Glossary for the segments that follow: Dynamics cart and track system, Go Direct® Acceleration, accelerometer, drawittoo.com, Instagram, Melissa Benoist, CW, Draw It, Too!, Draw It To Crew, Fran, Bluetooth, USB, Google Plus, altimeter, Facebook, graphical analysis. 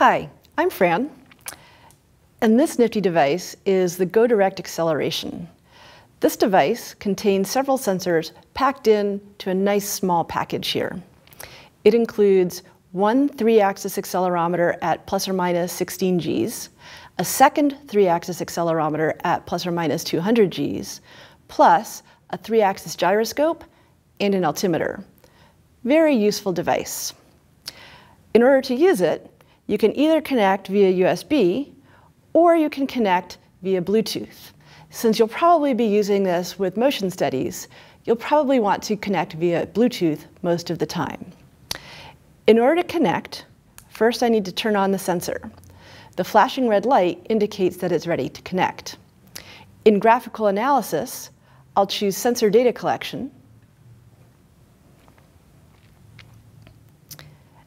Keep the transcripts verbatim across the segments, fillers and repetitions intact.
Hi, I'm Fran, and this nifty device is the Go Direct® Acceleration. This device contains several sensors packed in to a nice small package here. It includes one three-axis accelerometer at plus or minus sixteen G's, a second three-axis accelerometer at plus or minus two hundred G's, plus a three-axis gyroscope and an altimeter. Very useful device. In order to use it, you can either connect via U S B or you can connect via Bluetooth. Since you'll probably be using this with motion studies, you'll probably want to connect via Bluetooth most of the time. In order to connect, first I need to turn on the sensor. The flashing red light indicates that it's ready to connect. In graphical analysis, I'll choose sensor data collection,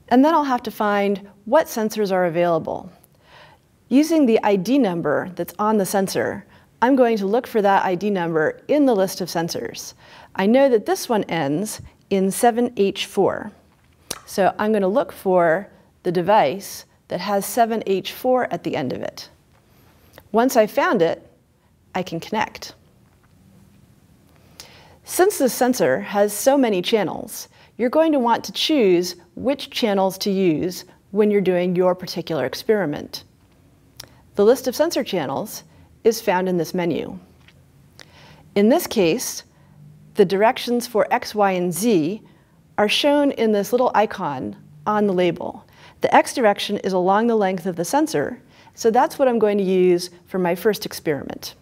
and then I'll have to find what sensors are available. Using the I D number that's on the sensor, I'm going to look for that I D number in the list of sensors. I know that this one ends in seven H four. So I'm going to look for the device that has seven H four at the end of it. Once I found it, I can connect. Since this sensor has so many channels, you're going to want to choose which channels to use when you're doing your particular experiment. The list of sensor channels is found in this menu. In this case, the directions for X, Y, and Z are shown in this little icon on the label. The X direction is along the length of the sensor, so that's what I'm going to use for my first experiment.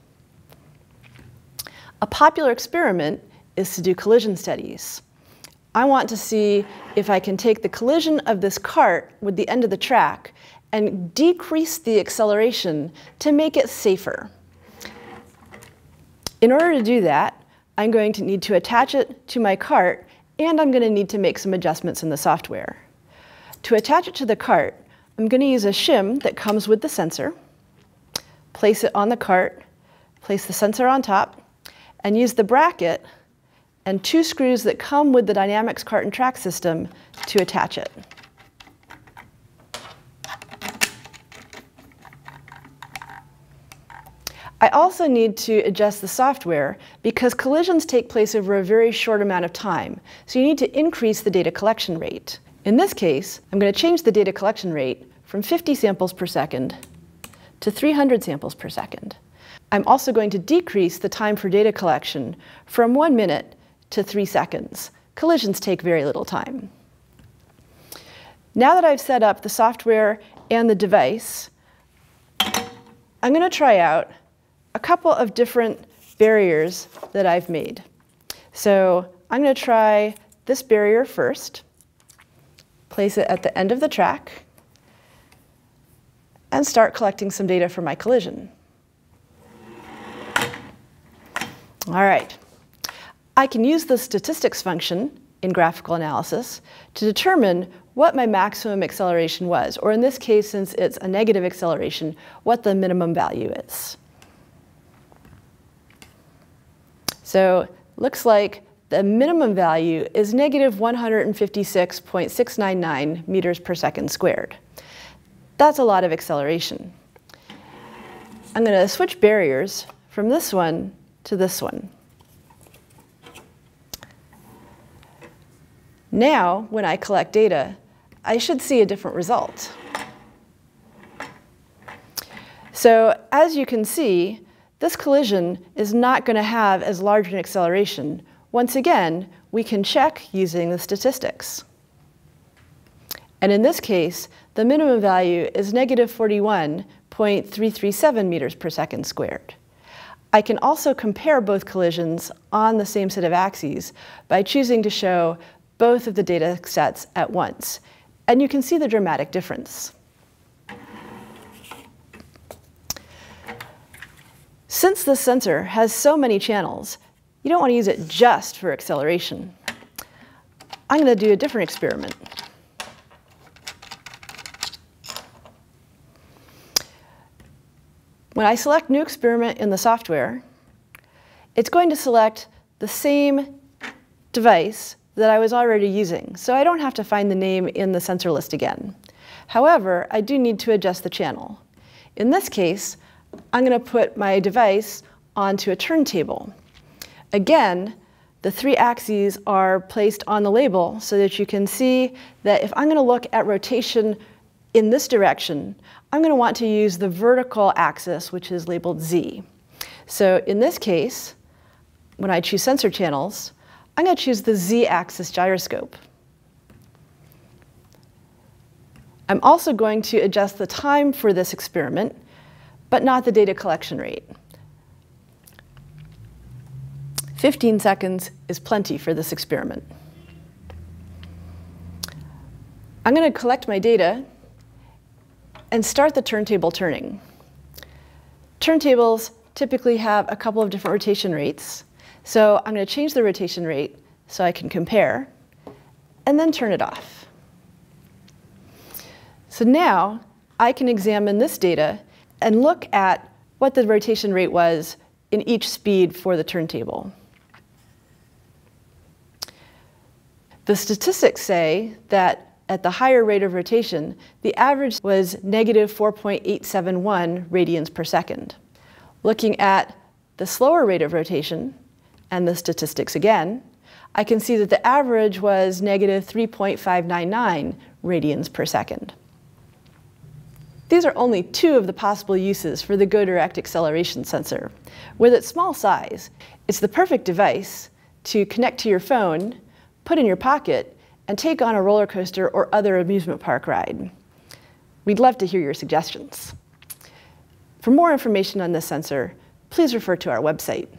A popular experiment is to do collision studies. I want to see if I can take the collision of this cart with the end of the track and decrease the acceleration to make it safer. In order to do that, I'm going to need to attach it to my cart, and I'm going to need to make some adjustments in the software. To attach it to the cart, I'm going to use a shim that comes with the sensor, place it on the cart, place the sensor on top, and use the bracket and two screws that come with the Dynamics cart and track system to attach it. I also need to adjust the software because collisions take place over a very short amount of time, so you need to increase the data collection rate. In this case, I'm going to change the data collection rate from fifty samples per second to three hundred samples per second. I'm also going to decrease the time for data collection from one minute to three seconds. Collisions take very little time. Now that I've set up the software and the device, I'm going to try out a couple of different barriers that I've made. So I'm going to try this barrier first, place it at the end of the track, and start collecting some data for my collision. All right. I can use the statistics function in graphical analysis to determine what my maximum acceleration was, or in this case, since it's a negative acceleration, what the minimum value is. So looks like the minimum value is negative one hundred fifty-six point six nine nine meters per second squared. That's a lot of acceleration. I'm going to switch barriers from this one to this one. Now, when I collect data, I should see a different result. So, as you can see, this collision is not going to have as large an acceleration. Once again, we can check using the statistics. And in this case, the minimum value is negative forty-one point three three seven meters per second squared. I can also compare both collisions on the same set of axes by choosing to show both of the data sets at once. And you can see the dramatic difference. Since this sensor has so many channels, you don't want to use it just for acceleration. I'm going to do a different experiment. When I select New Experiment in the software, it's going to select the same device that I was already using, so I don't have to find the name in the sensor list again. However, I do need to adjust the channel. In this case, I'm going to put my device onto a turntable. Again, the three axes are placed on the label so that you can see that if I'm going to look at rotation in this direction, I'm going to want to use the vertical axis, which is labeled Z. So in this case, when I choose sensor channels, I'm going to choose the Z-axis gyroscope. I'm also going to adjust the time for this experiment, but not the data collection rate. fifteen seconds is plenty for this experiment. I'm going to collect my data and start the turntable turning. Turntables typically have a couple of different rotation rates, so I'm going to change the rotation rate so I can compare, and then turn it off. So now I can examine this data and look at what the rotation rate was in each speed for the turntable. The statistics say that at the higher rate of rotation, the average was negative four point eight seven one radians per second. Looking at the slower rate of rotation, and the statistics again, I can see that the average was negative three point five nine nine radians per second. These are only two of the possible uses for the Go Direct® Acceleration sensor. With its small size, it's the perfect device to connect to your phone, put in your pocket, and take on a roller coaster or other amusement park ride. We'd love to hear your suggestions. For more information on this sensor, please refer to our website.